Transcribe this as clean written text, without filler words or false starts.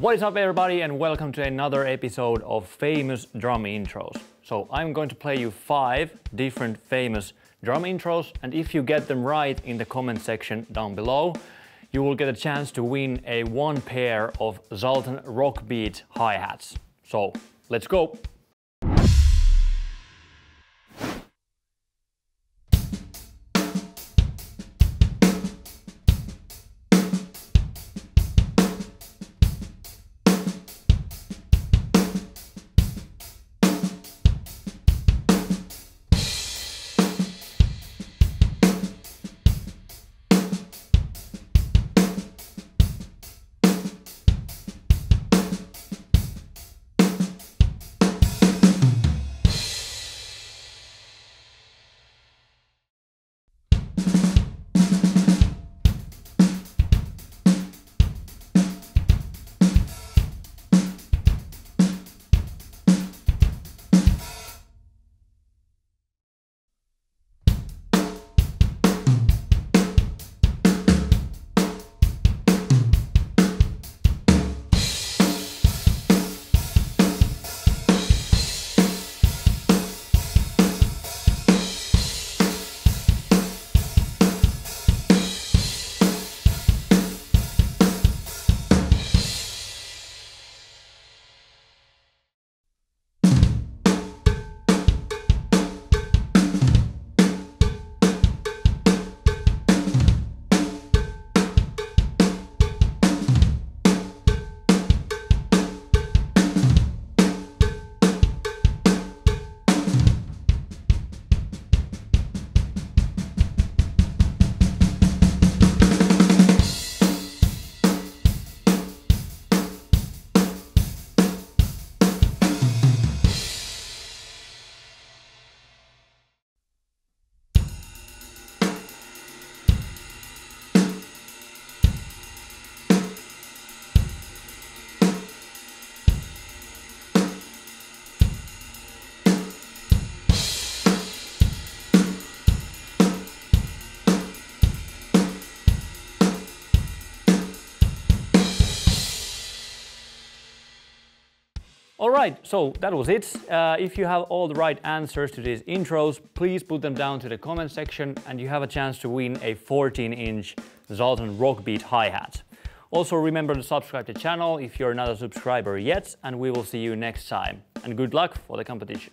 What is up everybody and welcome to another episode of Famous Drum Intros. So I'm going to play you 5 different famous drum intros, and if you get them right in the comment section down below, you will get a chance to win a 1 pair of Zultan Rock Beat hi-hats. So let's go! Alright, so that was it. If you have all the right answers to these intros, please put them down to the comment section and you have a chance to win a 14-inch Zultan Rock Beat hi-hat. Also remember to subscribe to the channel if you're not a subscriber yet, and we will see you next time. And good luck for the competition.